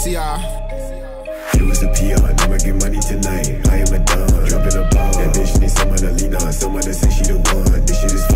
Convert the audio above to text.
ACR. It was the PR, I'ma get money tonight. I am a don, dropping a bomb. That bitch needs someone to lean on, someone to say she the one. This shit is